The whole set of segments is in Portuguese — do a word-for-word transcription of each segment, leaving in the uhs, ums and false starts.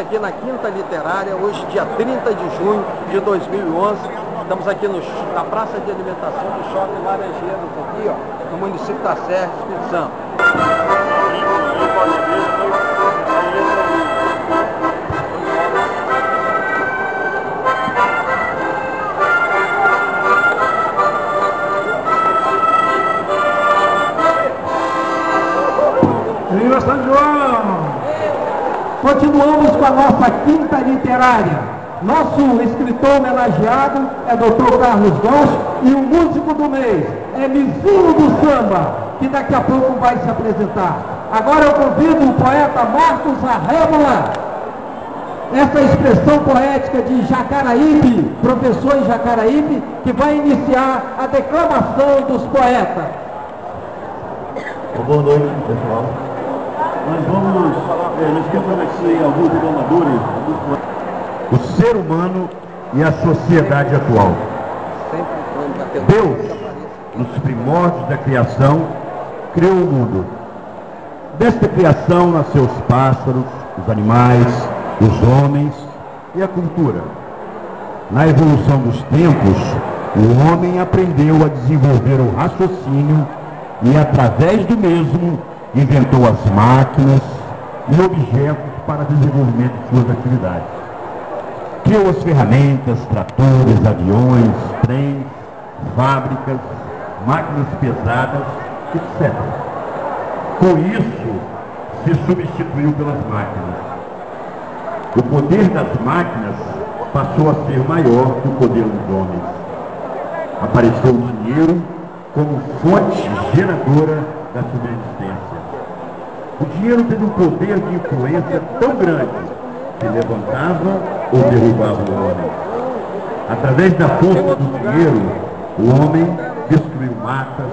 aqui na Quinta Literária, hoje dia trinta de junho de dois mil e onze. Estamos aqui no, na Praça de Alimentação do Shopping Laranjeiras, aqui, ó, no município da Serra, Espírito Santo. Viva São João! Continuamos com a nossa Quinta Literária. Nosso escritor homenageado é doutor Carlos Dorsch e o músico do mês é Mizinho do Samba, que daqui a pouco vai se apresentar. Agora eu convido o poeta Marcos Arrébola, essa expressão poética de Jacaraípe, professor em Jacaraípe, que vai iniciar a declamação dos poetas. Boa noite, pessoal. Nós vamos, é, nós queremos agradecer alguns declamadores, alguns poetas. O ser humano e a sociedade atual. Deus, nos primórdios da criação, criou o mundo. Desta criação nasceu os pássaros, os animais, os homens e a cultura. Na evolução dos tempos, o homem aprendeu a desenvolver o raciocínio e, através do mesmo, inventou as máquinas e objetos para desenvolvimento de suas atividades. Criou as ferramentas, tratores, aviões, trens, fábricas, máquinas pesadas, etcétera. Com isso, se substituiu pelas máquinas. O poder das máquinas passou a ser maior que o poder dos homens. Apareceu o dinheiro como fonte geradora da subsistência. O dinheiro teve um poder de influência tão grande que levantava ou derrubava o homem. Através da força do dinheiro, o homem destruiu matas,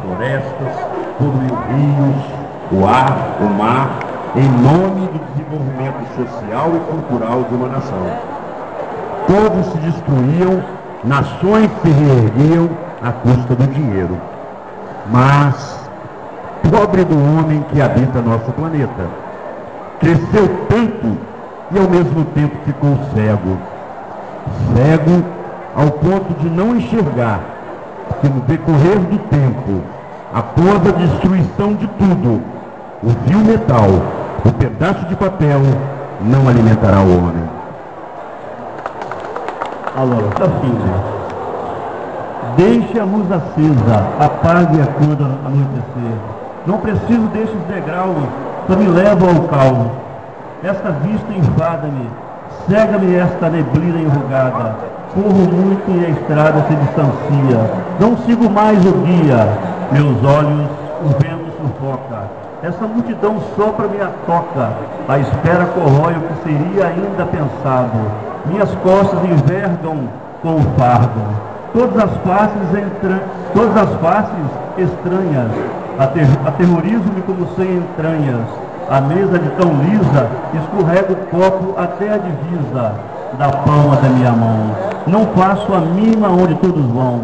florestas, poluiu rios, o ar, o mar, em nome do desenvolvimento social e cultural de uma nação. Todos se destruíam, nações se reerguiam à custa do dinheiro. Mas, pobre do homem que habita nosso planeta, cresceu tanto e ao mesmo tempo ficou cego. Cego ao ponto de não enxergar que no decorrer do tempo, após a destruição de tudo, o vil metal, o pedaço de papel, não alimentará o homem. Alô, tá filho. Deixe a luz acesa, apague-a quando anoitecer. Não preciso destes degraus, só me levam ao caos. Esta vista enfada-me, cega-me esta neblina enrugada. Corro muito e a estrada se distancia. Não sigo mais o guia. Meus olhos, o vento sufoca. Essa multidão sopra-me a toca. A espera corrói o que seria ainda pensado. Minhas costas envergam com o fardo. Todas as faces, entra... Todas as faces estranhas. Ater... Aterrorizo-me como sem entranhas. A mesa de tão lisa, escorrega o copo até a divisa da palma da minha mão. Não faço a mínima onde todos vão.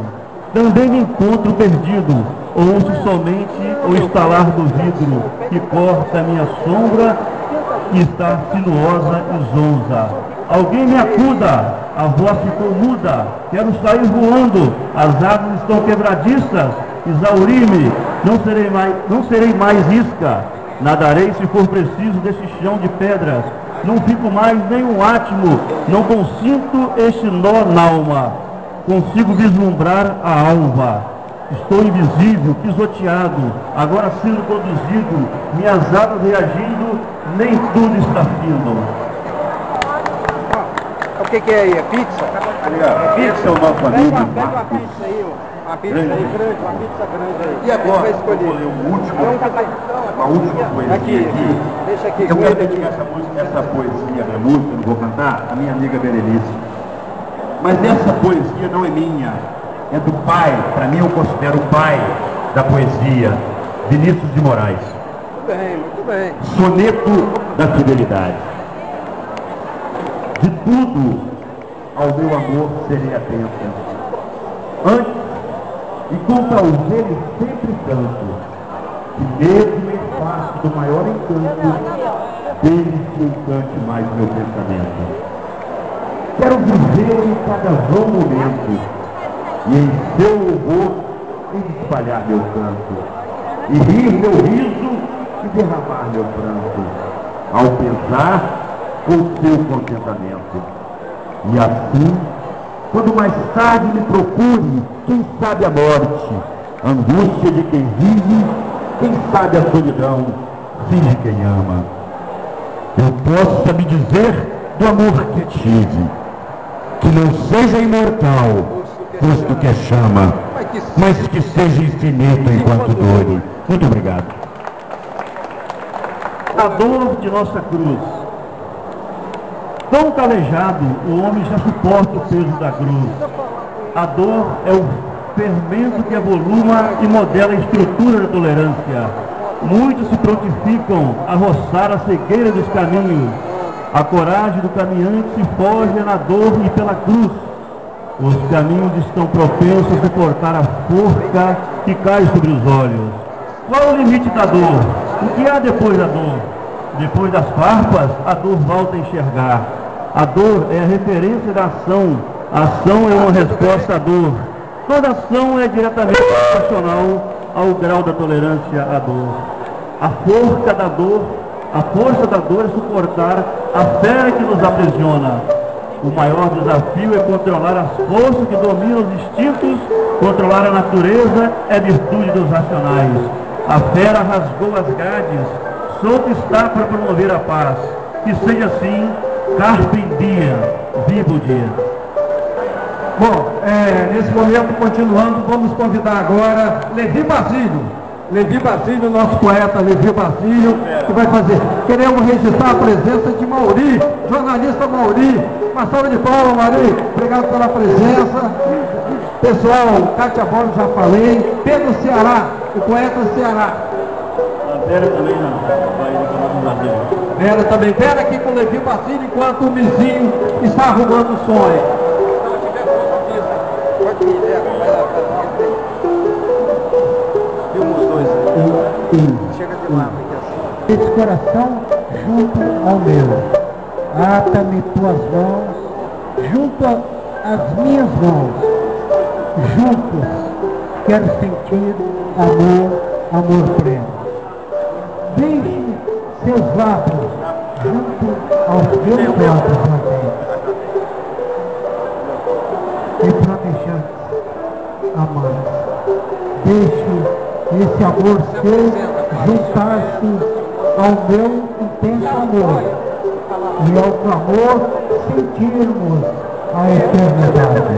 Também me encontro perdido, ouço somente o estalar do vidro que corta a minha sombra e está sinuosa e zonza. Alguém me acuda, a voz ficou muda, quero sair voando, as águas estão quebradiças, exauri-me, não serei mais, não serei mais isca. Nadarei se for preciso deste chão de pedras. Não fico mais nem um átimo. Não consinto este nó na alma. Consigo vislumbrar a alva. Estou invisível, pisoteado. Agora sendo conduzido, minhas asas reagindo, nem tudo está fino. O que, que é aí? É pizza? É pizza, o nosso amigo Marcos. Uma pizza grande. Aí grande, uma pizza grande aí. E agora, vou ler o último, uma última poesia aqui. aqui. Deixa aqui. Eu quero dedicar essa, música, essa poesia, minha música, não vou cantar, a minha amiga Berenice. Mas essa poesia não é minha, é do pai, para mim eu considero o pai da poesia, Vinícius de Moraes. Muito bem, muito bem. Soneto da Fidelidade. De tudo ao meu amor serei atento. Antes e contra os dele sempre tanto, que mesmo em face do maior encanto, desde que eu cante mais meu pensamento. Quero viver em cada vão momento, e em seu louvor e espalhar meu canto, e rir meu riso e derramar meu pranto, ao pensar com seu contentamento. E assim, quando mais tarde me procure, quem sabe a morte, angústia de quem vive, quem sabe a solidão, finge quem ama, eu possa me dizer do amor que tive, que não seja imortal, posto que é chama, mas que seja infinito enquanto dure. Muito obrigado. A dor de nossa cruz. Tão calejado, o homem já suporta o peso da cruz. A dor é o fermento que evolua e modela a estrutura da tolerância. Muitos se prontificam a roçar a cegueira dos caminhos. A coragem do caminhante se forja na dor e pela cruz. Os caminhos estão propensos a suportar a forca que cai sobre os olhos. Qual o limite da dor? O que há depois da dor? Depois das farpas, a dor volta a enxergar. A dor é a referência da ação. A ação é uma resposta à dor. Toda ação é diretamente proporcional ao grau da tolerância à dor. A forca da dor, a força da dor é suportar a fera que nos aprisiona. O maior desafio é controlar as forças que dominam os instintos, controlar a natureza é virtude dos racionais. A fera rasgou as grades, solto está para promover a paz. Que seja assim, carpe diem, viva o dia. Bom, é, nesse momento, continuando, vamos convidar agora Levi Basílio. Levi Basílio, nosso poeta Levi Basílio, que vai fazer. Queremos registrar a presença de Mauri, jornalista Mauri. Uma salva de palmas, Mauri. Obrigado pela presença. Pessoal, Kátia Borges, já falei. Pedro Ceará, o poeta Ceará. A Vera também não. Vera também. Vera aqui com Levi Basílio, enquanto o Mizinho está arrumando o sonho. Esse coração junto ao meu, ata-me tuas mãos junto às minhas mãos. Juntos quero sentir amor, amor pleno. Deixe seus lábios junto aos meus lábios ardentes e protejantes, amantes. Deixe esse amor seu juntar-se ao meu intenso amor, e ao clamor sentirmos a eternidade.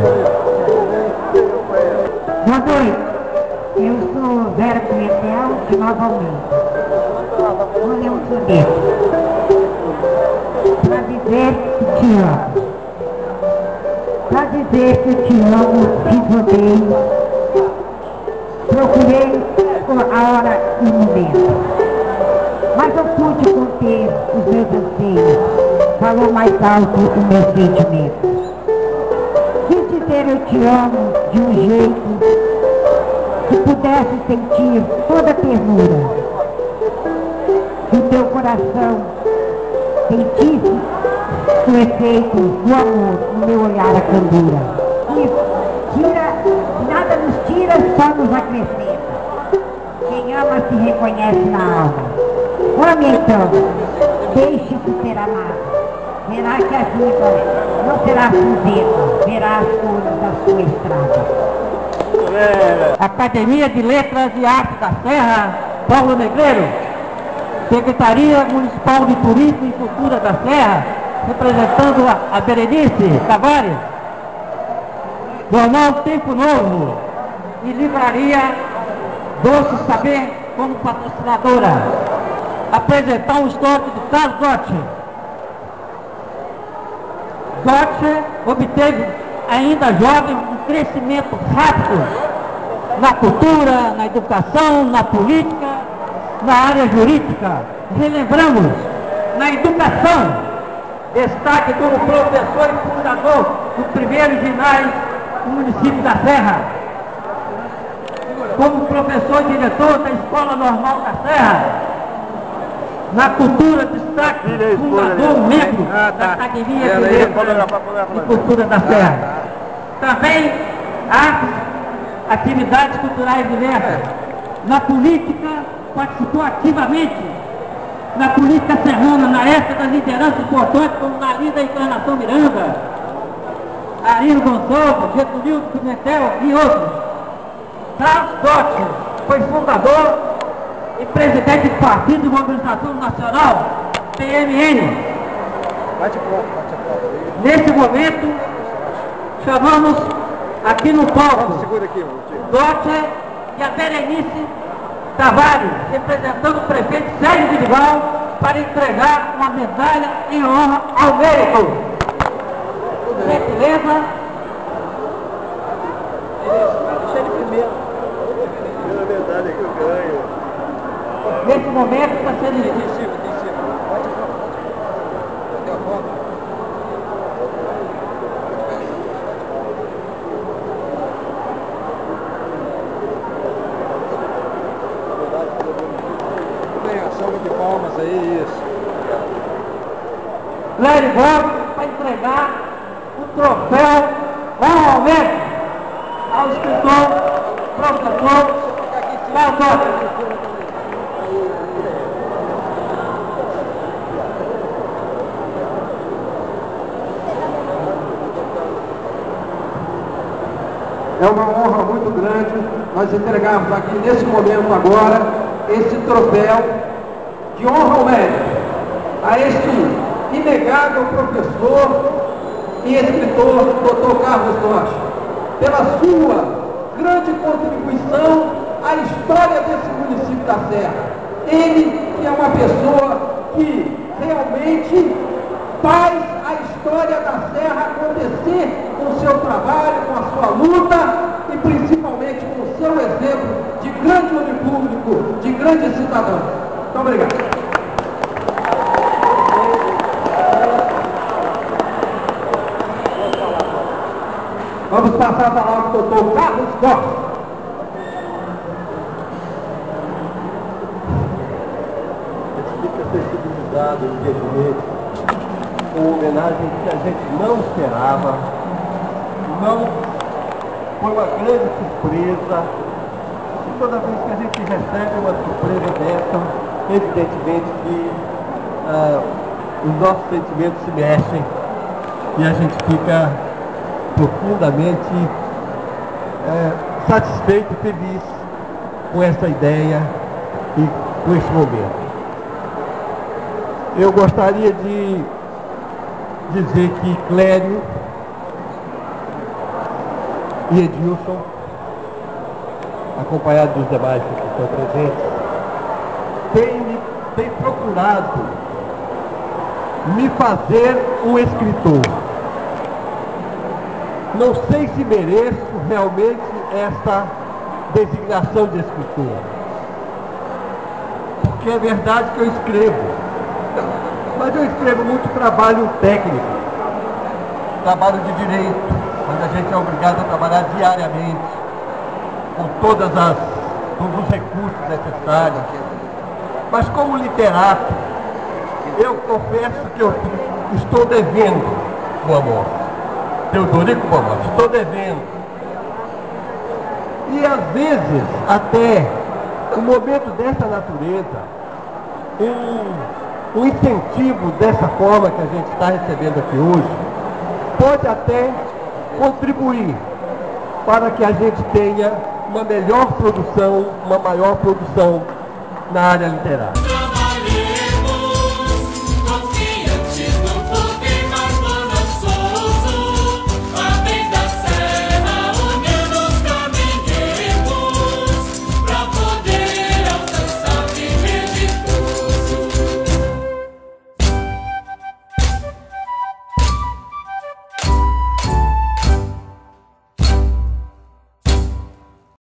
Boa noite, eu sou Vera Pimentel de Nova Almeida. Olha é um soneto. Pra dizer que te amo, pra dizer que eu te amo, te odeio, procurei a hora e o momento. Mas eu pude conter os meus anseios, falou mais alto o meu sentimento. Quis dizer eu te amo de um jeito que pudesse sentir toda a ternura. Que o teu coração sentisse o efeito do amor no meu olhar a candura. Isso, tira, nada nos tira, só nos acrescenta. Quem ama se reconhece na alma. Ame então, deixe-se ser amado. Verá que a vida não será cinzenta, verá as cores da sua estrada. Academia de Letras e Artes da Serra, Paulo Negreiros, Secretaria Municipal de Turismo e Cultura da Serra, representando a Berenice Tavares, Jornal Tempo Novo e Livraria Doce Saber como patrocinadora. Apresentar um histórico do Carlos Dorsch. Dorsch obteve, ainda jovem, um crescimento rápido na cultura, na educação, na política, na área jurídica. Relembramos, na educação, destaque como professor e fundador do primeiro ginásio do município da Serra, como professor e diretor da Escola Normal da Serra. na cultura, destaque, fundador, membro da Academia de Letras e Cultura da Serra. Também há atividades culturais diversas. Na política, participou ativamente na política serrana, na época das lideranças importantes, como na linda Encarnação Miranda, Arino Gonçalves, Getúlio Pimentel e outros. Carlos Dorsch foi fundador e presidente do Partido de Mobilização Nacional, P M N. Nesse momento, chamamos aqui no palco Dorsch e a Berenice Tavares, representando o prefeito Sérgio Brilvão, para entregar uma medalha em honra ao mérito. Por gentileza. Nesse momento está sendo exigido. Clério para entregar o troféu normalmente ao escritor, professor, Carlos. É uma honra muito grande nós entregarmos aqui nesse momento agora esse troféu de honra ao mérito a este inegável professor e escritor doutor Carlos Dorsch, pela sua grande contribuição à história desse município da Serra. Ele que é uma pessoa que realmente faz a história da Serra acontecer com o seu trabalho, com a sua luta e principalmente com o seu exemplo de grande homem público, de grande cidadão. Muito obrigado. Vamos passar a palavra para o doutor Carlos Dorsch. Explica ter sido usado no dia de hoje uma homenagem que a gente não esperava, não foi uma grande surpresa. E toda vez que a gente recebe uma surpresa dessa, evidentemente que ah, os nossos sentimentos se mexem e a gente fica profundamente é, satisfeito e feliz com essa ideia e com este momento. Eu gostaria de dizer que Clério e Edilson, acompanhados dos demais que estão presentes, têm, têm procurado me fazer um escritor. Não sei se mereço realmente essa designação de escritor, porque é verdade que eu escrevo, mas eu escrevo muito trabalho técnico, trabalho de direito, onde a gente é obrigado a trabalhar diariamente, com todas as, todos os recursos necessários. Mas como literato, eu confesso que eu estou devendo o amor. Teodorico Boa Morte, estou devendo. E às vezes, até um momento dessa natureza, um, um incentivo dessa forma que a gente está recebendo aqui hoje, pode até contribuir para que a gente tenha uma melhor produção, uma maior produção na área literária.